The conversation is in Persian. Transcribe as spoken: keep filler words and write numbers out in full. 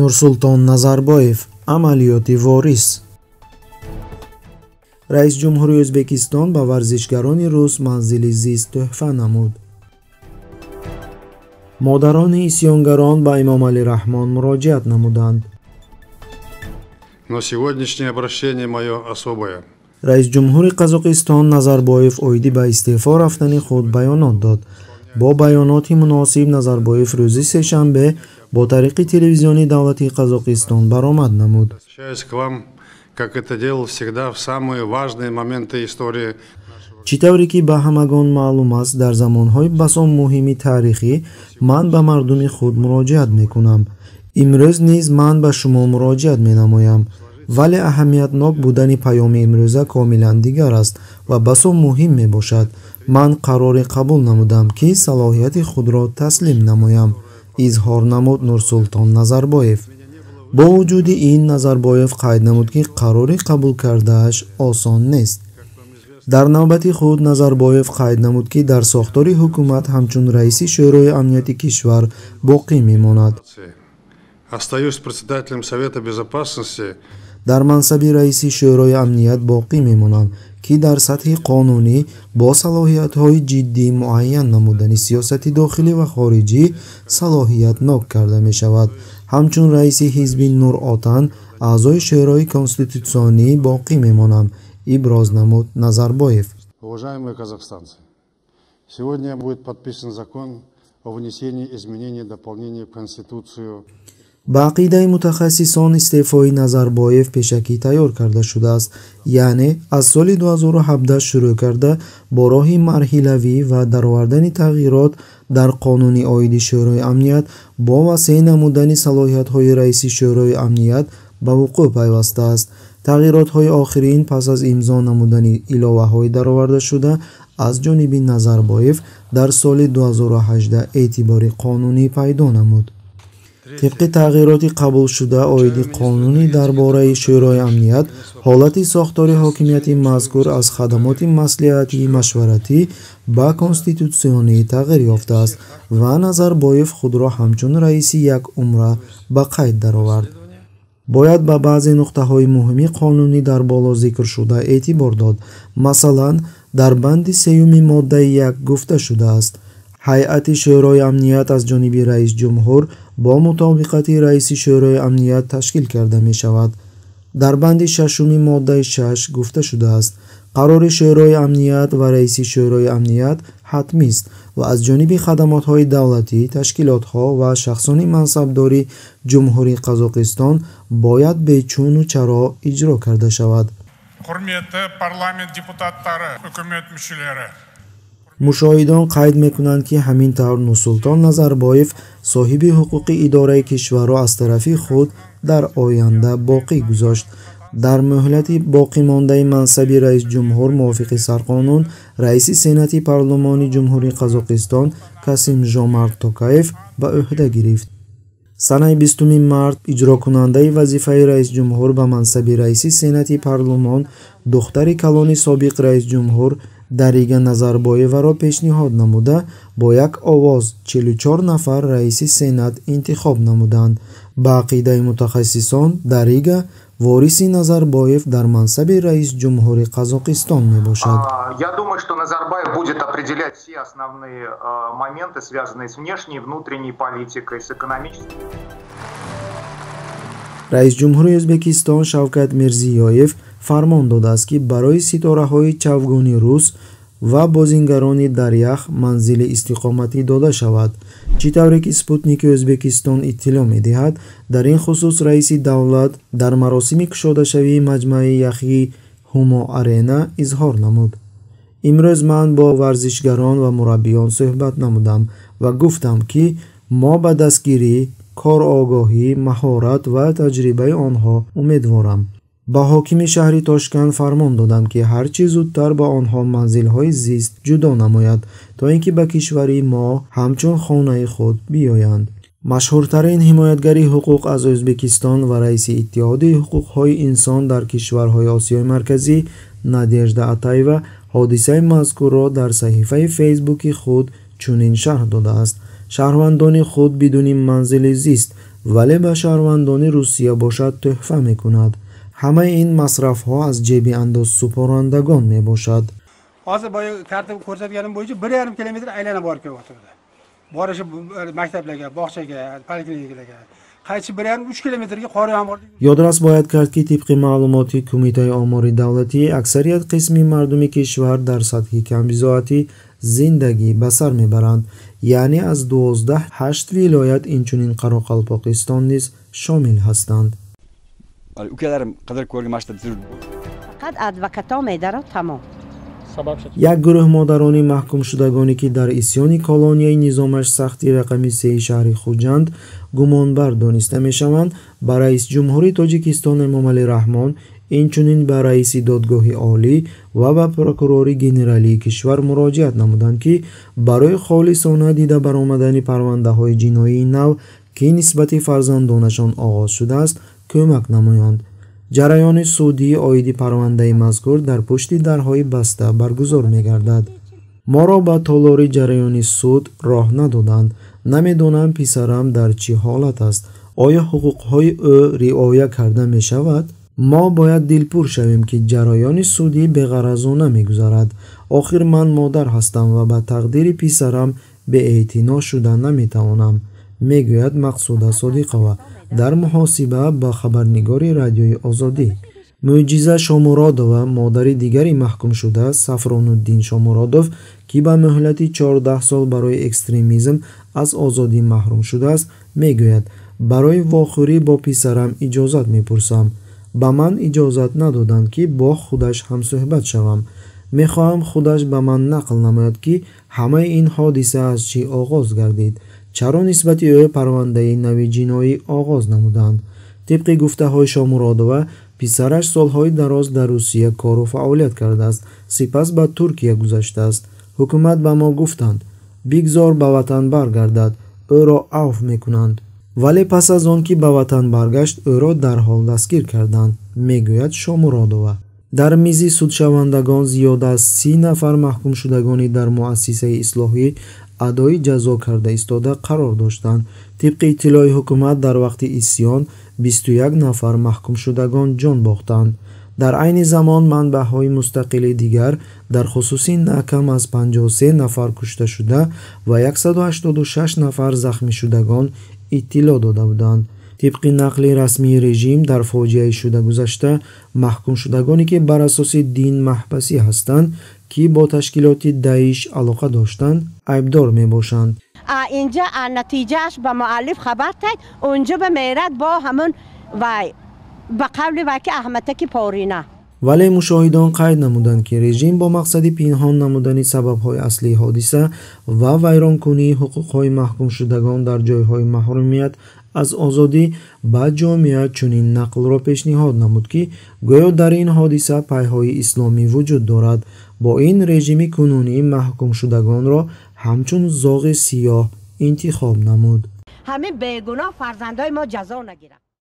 Nursultan Nazarbayev عملیاتی واریس رئیس جمهوری ازبکستان به ورزشگران روس منزل زیست تحفه نمود. مادران ایسیانگران به امامعلی رحمان مراجعت نمودند. Но сегодняшнее обращение мое особое. رئیس جمهور قزاقستان نظربایف اویدی به استعفا رفتن خود بیانات داد. با بیاناتی مناسب نظربایف روزی سه‌شنبه با طریق تلویزیونی دولتی قزاقستان برآمد نمود. چطوری که به همگان معلوم است در زمانهای بسیار مهم تاریخی من به مردم خود مراجعت میکنم. امروز نیز من به شما مراجعت مینمایم. ولی اهمیتناک بودن پیام امروزه کاملا دیگر است و بسیار مهم می باشد. من قرار قبول نمودم که صلاحیت خود را تسلیم نمایم. اظهار نمود نورسلطان نظربایف. با وجود این نظربایف قید نمود که قرار قبول کردهش آسان نیست. در نوبت خود نظربایف قید نمود که در ساختار حکومت همچون رئیس شورای امنیتی کشور باقی میماند. در منصب رئیس شورای امنیت باقی میمانم که در سطح قانونی با صلاحیت‌های جدی معین نمودن سیاست داخلی و خارجی صلاحیتناک کرده می شود. همچون رئیس حزب نورآتن اعضای شورای کنستیتوسیونی باقی میمانم. ابراز نمود نظربایف. Уважаемые казахстанцы, сегодня будет подписан закон о внесении изменений и дополнений в Конституцию. به عقیده متخصصان استعفای نظربایف پیشکی تیار کرده شده است، یعنی از سال دو هزار و هفده شروع کرده با راه مرحله‌ای و درآوردن تغییرات در قانون عاید شورای امنیت با وسیع نمودن صلاحیت‌های رئیس شورای امنیت به وقوع پیوسته است. تغییرات‌های آخرین پس از امضا نمودن ایلاوه‌های درآورده شده از جانب نظربایف در سال دو هزار و هجده اعتبار قانونی پیدا نمود. طبق تغییرات قبول شده آید قانونی درباره شورای امنیت، حالت ساختار حاکمیت مذکور از خدمات مصلحتی مشورتی با کنستیتوسیونی تغییر یافته است و نظربایف خود را همچون رئیس یک عمره به قید درآورد. باید به بعضی نقطه های مهمی قانونی در بالا ذکر شده اعتبار داد. مثلا در بند سوم ماده یک گفته شده است: هیئت شورای امنیت از جانب رئیس جمهور با مطابقت رئیس شورای امنیت تشکیل کرده می شود. در بند ششم ماده شش گفته شده است: قرار شورای امنیت و رئیس شورای امنیت حتمی است و از جانب خدمات های دولتی، تشکیلات ها و شخصان منصبداری جمهوری قزاقستان باید به چون و چرا اجرا کرده شود. مشاهدان قید میکنند که همین طور نورسلطان نظربایف صاحب حقوق اداره کشور را از طرفی خود در آینده باقی گذاشت. در مهلت باقی مانده منصب رئیس جمهور موافق سرقانون رئیس سنت پارلمان جمهوری قزاقستان کاسیم جومارت توکایف به عهده گرفت. سنه بیستم مارт اجرا کننده وظیفه رئیس جمهور به منصب رئیس سنت پارلمان دختر کلان سابق رئیس جمهور Дарига Назарбоева ро пешниҳод намуда, бо як овоз чилу чор нафар раиси сенат интихоб намуданд. Ба ақидаи мутахассисон, Дарига вориси Назарбоев дар мансаби раис ҷумҳури Қазоқистон мебошад. Я думаю, что Назарбаев будет определять все основные моменты, связанные с внешней и внутренней политикой, с экономической. رئیس جمهور ازبکستان شوکت میرزیویف فرمان داده است که برای ستاره‌های چوگانی روس و بازیگران در یخ منزل استقامتی داده شود. چطوری که اسپوتنیک ازبکستان اطلاع می‌دهد، در این خصوص رئیس دولت در مراسم کشاده‌شوی مجمع یخی هومو آرینا اظهار نمود: امروز من با ورزشگران و مربیان صحبت نمودم و گفتم که ما به دستگیری کار آگاهی، مهارت و تجربه آنها امیدوارم. با حاکم شهر تاشکند فرمان دادم که هر چه زودتر با آنها منزل‌های زیست جدا نماید تا اینکه به کشوری ما همچون خانه خود بیایند. مشهورترین حمایتگری حقوق از ازبکستان و رئیس اتحادیه حقوق‌های انسان در کشورهای آسیای مرکزی نادیرا آتایوا حادثه مذکور را در صحیفه فیسبوک خود چنین شرح داده است: شهروندان خود بدون منزل زیست ولی به شهروندان روسیه باشد تحفه می کند. همه این مصرف ها از جیب انداز سپارندگان می باشد. Hozir boya karta ko'rsatganim bo'yicha bir yarim kilometr aylanib borib kelyapti. Borishi maktablarga, bog'chaga, poliklinikalarga. Qaysi bir yarim uch kilometrga qor yomg'irdi. Yodrass boyat kartki tibqiy ma'lumoti Qo'mitasi omori davlati aksariyat qismi mardumi kishvar dar satki kambizoati zindagi basar mebarand. Ya'ni az do'zdah, hacht viloyat inchunin Qoraqalpog'iston niz shomil hastand. Ukalarim qadar ko'rgan mashtab zurd. Faqat advokatom idaro tamom. یک گروه مادرانی محکوم شدگانی که در اسیانی کالونیای نظامش سختی رقمی سه شهر خوجند گمانبر دانسته می شوند. با رئیس جمهوری تاجیکستان امامعلی رحمان اینچنین به رئیس دادگاه عالی و به پروکوروری گنرالی کشور مراجعت نمودند که برای خالصانه دیده برآمدن پرونده های جنایی نو که نسبت فرزندانشان آغاز شده است کمک نمایند. جریان سودی آیدی پرونده مذکور در پشت درهای بسته برگزار می‌گردد. ما را به تالار جریان سود راه ندادند. نمی‌دانم پسرم در چه حالت است. آیا حقوق‌های او رعایت کرده می‌شود؟ ما باید دلپور شویم که جریان سودی به غرضانه می‌گذرد. آخر من مادر هستم و به تقدیر پسرم به اعتنا شدن نمی‌توانم. می‌گوید مقصود صادق‌ها. در محاسبه با خبرنگار رادیوی آزادی معجزه شامورادووا مادری دیگری محکوم شده سفران‌الدین شامورادوف که به مهلت چهارده سال برای اکستریمیزم از آزادی محروم شده است میگوید برای واخوری با پسرم اجازت میپرسم به من اجازت ندادند که با خودش هم صحبت شوم میخواهم خودش به من نقل نماید که همه این حادثه از چی آغاز گردید چرا نسبت به پرونده نوی جنایی آغاز نمودند طبق گفته های شامورادووا پسرش سالهای دراز در روسیه کار و فعالیت کرده است سپس به ترکیه گذشته است حکومت به ما گفتند بگذار به وطن برگردد او را عفو میکنند ولی پس از آن که به وطن برگشت او را در حال دستگیر کردند میگوید شامورادووا در میزی سودشوندگان زیاد از سی نفر محکوم شدگانی در مؤسسه اصلاحی ادای جزا کرده ایستاده قرار داشتند طبق اطلاع حکومت در وقت اسیان بیست و یک نفر محکوم شدگان جان باختند در عین زمان منبع‌های مستقل دیگر در خصوص نه کم از پنجاه و سه نفر کشته شده و صد و هشتاد و شش نفر زخمی شدگان اطلاع داده بودند طبق نقل رسمی رژیم در فاجعه شده گذشته محکوم شدگانی که بر اساس دین محبسی هستند که با تشکیلات داعش علاقه داشتند عیبدار می باشند اینجا نتیجهش به مؤلف خبر داد اونجا به میرد با همون و به قول وکی احمدکی پارینه ولی مشاهدان قید نمودند که رژیم با مقصد پنهان نمودن سبب‌های اصلی حادثه و ویرانکنی حقوق‌های محکوم شدگان در جای‌های محرومیت از آزادی به جامعه چنین نقل را پیشنهاد نمود که گویا در این حادثه پی‌های اسلامی وجود دارد با این رژیم کنونی محکوم شدگان را همچون زاغ سیاه انتخاب نمود همه بیگناه فرزندای ما جزا نگیرند